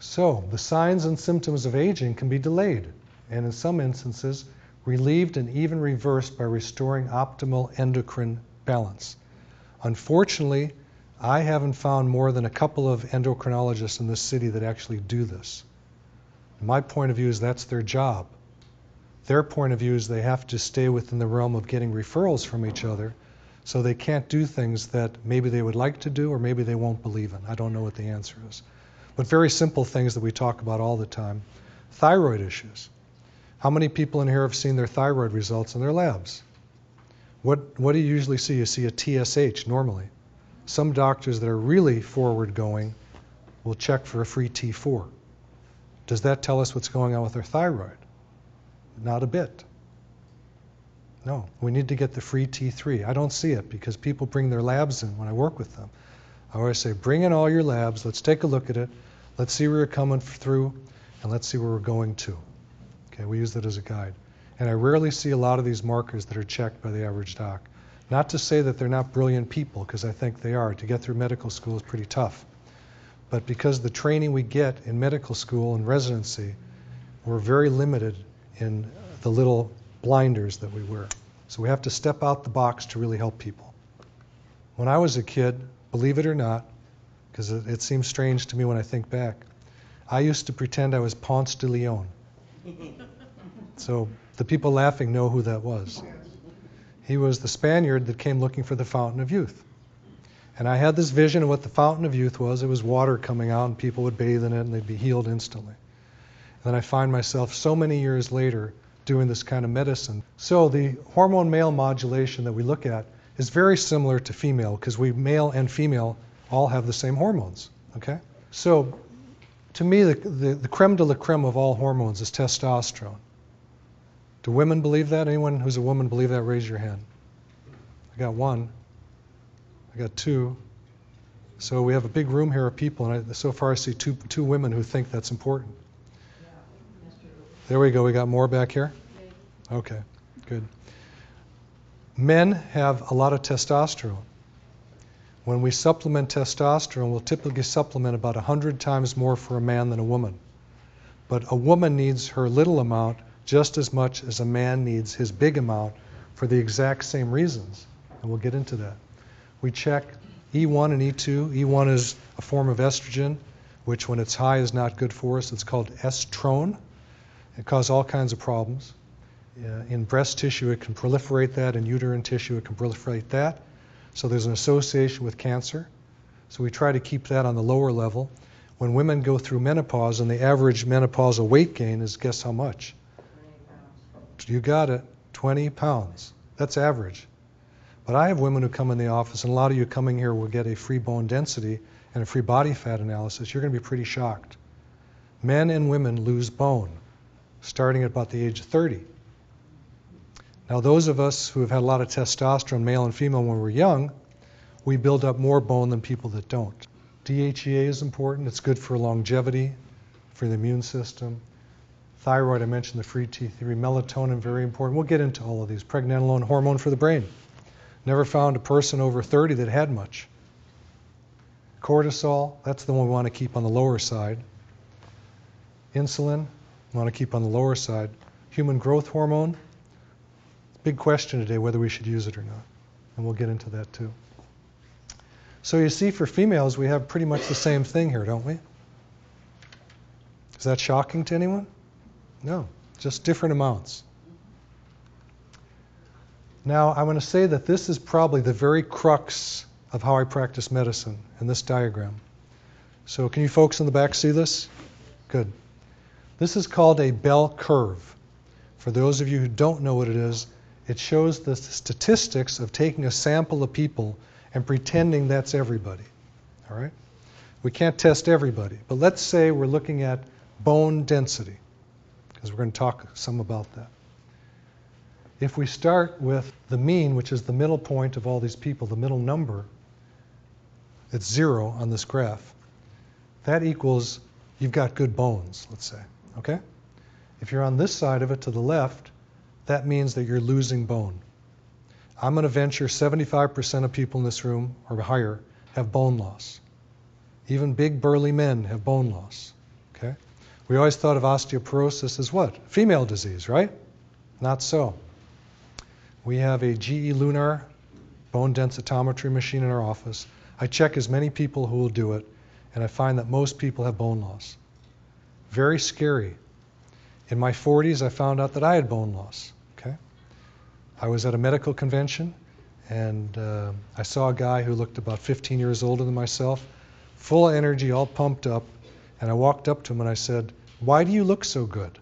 So the signs and symptoms of aging can be delayed, and in some instances, relieved and even reversed by restoring optimal endocrine balance. Unfortunately, I haven't found more than a couple of endocrinologists in this city that actually do this. My point of view is that's their job. Their point of view is they have to stay within the realm of getting referrals from each other, so they can't do things that maybe they would like to do or maybe they won't believe in. I don't know what the answer is. But very simple things that we talk about all the time. Thyroid issues. How many people in here have seen their thyroid results in their labs? What do you usually see? You see a TSH normally. Some doctors that are really forward-going will check for a free T4. Does that tell us what's going on with our thyroid? Not a bit. No, we need to get the free T3. I don't see it because people bring their labs in when I work with them. I always say, bring in all your labs, let's take a look at it, let's see where you're coming through, and let's see where we're going to. Okay, we use that as a guide. And I rarely see a lot of these markers that are checked by the average doc. Not to say that they're not brilliant people, because I think they are. To get through medical school is pretty tough. But because the training we get in medical school and residency, we're very limited in the little blinders that we wear. So we have to step out the box to really help people. When I was a kid, believe it or not, because it seems strange to me when I think back, I used to pretend I was Ponce de Leon. So the people laughing know who that was. He was the Spaniard that came looking for the Fountain of Youth. And I had this vision of what the Fountain of Youth was. It was water coming out and people would bathe in it and they'd be healed instantly. And then I find myself so many years later doing this kind of medicine. So the hormone male modulation that we look at is very similar to female, because we, male and female, all have the same hormones, okay? So to me, the creme de la creme of all hormones is testosterone. Do women believe that? Anyone who's a woman believe that? Raise your hand. I got one. I got two. So we have a big room here of people, and so far I see two women who think that's important. There we go. We got more back here? Okay, good. Men have a lot of testosterone. When we supplement testosterone, we'll typically supplement about 100 times more for a man than a woman. But a woman needs her little amount just as much as a man needs his big amount for the exact same reasons. And we'll get into that. We check E1 and E2. E1 is a form of estrogen, which when it's high is not good for us. It's called estrone. It causes all kinds of problems. In breast tissue, it can proliferate that. In uterine tissue, it can proliferate that. So there's an association with cancer. So we try to keep that on the lower level. When women go through menopause, and the average menopausal weight gain is, guess how much? 20 pounds. You got it, 20 pounds. That's average. But I have women who come in the office, and a lot of you coming here will get a free bone density and a free body fat analysis. You're going to be pretty shocked. Men and women lose bone, starting at about the age of 30. Now, those of us who have had a lot of testosterone, male and female, when we're young, we build up more bone than people that don't. DHEA is important. It's good for longevity, for the immune system. Thyroid, I mentioned the free T3. Melatonin, very important. We'll get into all of these. Pregnenolone, hormone for the brain. Never found a person over 30 that had much. Cortisol, that's the one we want to keep on the lower side. Insulin, we want to keep on the lower side. Human growth hormone. Big question today whether we should use it or not, and we'll get into that too. So you see, for females, we have pretty much the same thing here, don't we? Is that shocking to anyone? No, just different amounts. Now, I want to say that this is probably the very crux of how I practice medicine in this diagram. So can you folks in the back see this? Good. This is called a bell curve. For those of you who don't know what it is, it shows the statistics of taking a sample of people and pretending that's everybody, all right? We can't test everybody, but let's say we're looking at bone density, because we're going to talk some about that. If we start with the mean, which is the middle point of all these people, the middle number, it's 0 on this graph. That equals you've got good bones, let's say, okay? If you're on this side of it to the left, that means that you're losing bone. I'm going to venture 75% of people in this room, or higher, have bone loss. Even big burly men have bone loss. Okay? We always thought of osteoporosis as what? Female disease, right? Not so. We have a GE Lunar bone densitometry machine in our office. I check as many people who will do it, and I find that most people have bone loss. Very scary. In my 40s, I found out that I had bone loss. Okay? I was at a medical convention, and I saw a guy who looked about 15 years older than myself, full of energy, all pumped up, and I walked up to him and I said, "Why do you look so good?"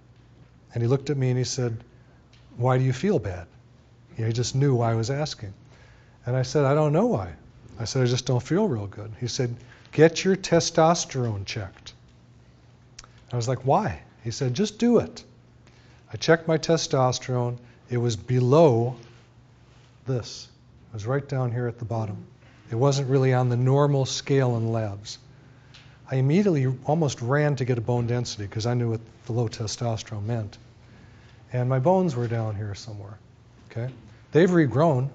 And he looked at me and he said, "Why do you feel bad?" You know, he just knew why I was asking. And I said, "I don't know why." I said, "I just don't feel real good." He said, "Get your testosterone checked." I was like, "Why?" He said, "Just do it." I checked my testosterone. It was below this. It was right down here at the bottom. It wasn't really on the normal scale in labs. I immediately almost ran to get a bone density because I knew what the low testosterone meant. And my bones were down here somewhere. Okay? They've regrown,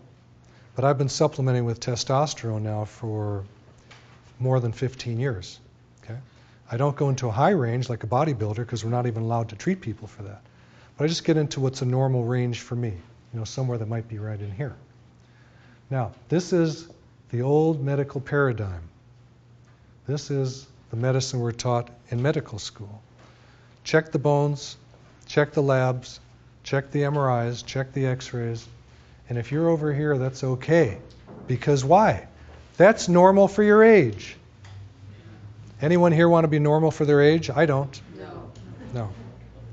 but I've been supplementing with testosterone now for more than 15 years. Okay? I don't go into a high range like a bodybuilder because we're not even allowed to treat people for that. But I just get into what's a normal range for me, you know, somewhere that might be right in here. Now, this is the old medical paradigm. This is the medicine we're taught in medical school. Check the bones, check the labs, check the MRIs, check the x-rays, and if you're over here, that's okay. Because why? That's normal for your age. Anyone here want to be normal for their age? I don't. No. No.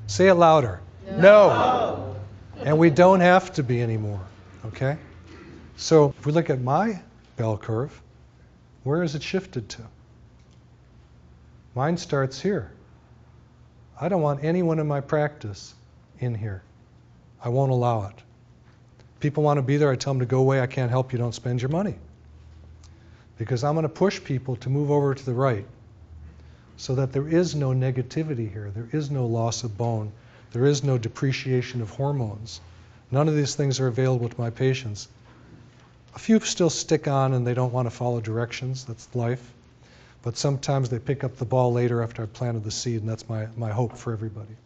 Say it louder. No. And we don't have to be anymore, okay? So if we look at my bell curve, where is it shifted to? Mine starts here. I don't want anyone in my practice in here. I won't allow it. People want to be there, I tell them to go away, I can't help you, don't spend your money. Because I'm going to push people to move over to the right so that there is no negativity here, there is no loss of bone, there is no depreciation of hormones. None of these things are available to my patients. A few still stick on and they don't want to follow directions, that's life. But sometimes they pick up the ball later after I've planted the seed, and that's my hope for everybody.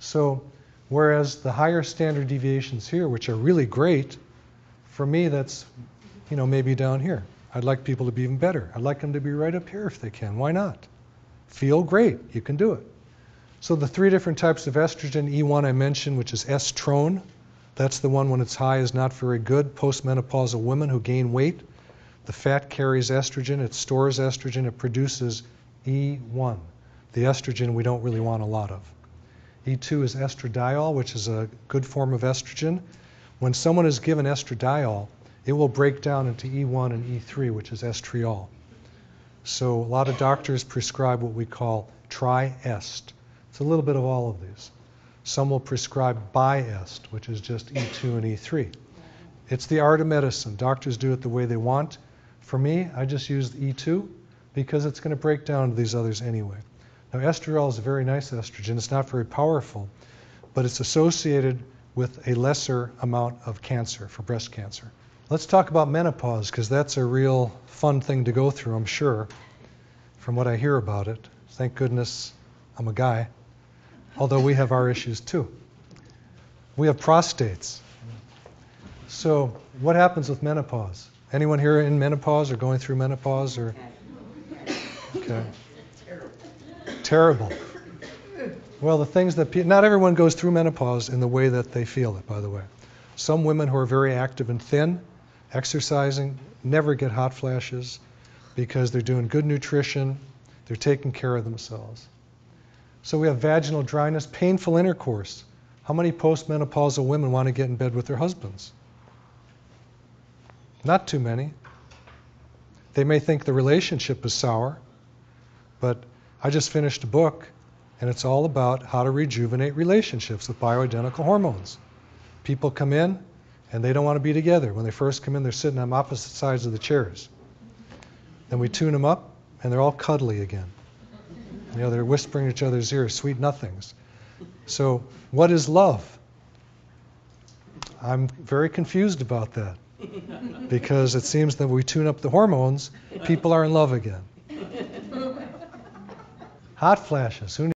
So whereas the higher standard deviations here, which are really great, for me that's, you know, maybe down here. I'd like people to be even better. I'd like them to be right up here if they can. Why not? Feel great. You can do it. So the three different types of estrogen, E1 I mentioned, which is estrone. That's the one when it's high is not very good. Postmenopausal women who gain weight. The fat carries estrogen, it stores estrogen, it produces E1, the estrogen we don't really want a lot of. E2 is estradiol, which is a good form of estrogen. When someone is given estradiol, it will break down into E1 and E3, which is estriol. So a lot of doctors prescribe what we call triest. It's a little bit of all of these. Some will prescribe biest, which is just E2 and E3. It's the art of medicine. Doctors do it the way they want. For me, I just used E2 because it's going to break down to these others anyway. Now, estriol is a very nice estrogen. It's not very powerful, but it's associated with a lesser amount of cancer, for breast cancer. Let's talk about menopause, because that's a real fun thing to go through, I'm sure, from what I hear about it. Thank goodness I'm a guy, although we have our issues too. We have prostates. So what happens with menopause? Anyone here in menopause or going through menopause? Or okay. Terrible. Well, the things that not everyone goes through menopause in the way that they feel it, by the way. Some women who are very active and thin, exercising, never get hot flashes because they're doing good nutrition, they're taking care of themselves. So we have vaginal dryness, painful intercourse. How many postmenopausal women want to get in bed with their husbands? Not too many. They may think the relationship is sour, but I just finished a book, and it's all about how to rejuvenate relationships with bioidentical hormones. People come in, and they don't want to be together. When they first come in, they're sitting on opposite sides of the chairs. Then we tune them up, and they're all cuddly again. You know, they're whispering each other's ears, sweet nothings. So what is love? I'm very confused about that. Because it seems that we tune up the hormones, people are in love again. hot flashes. Who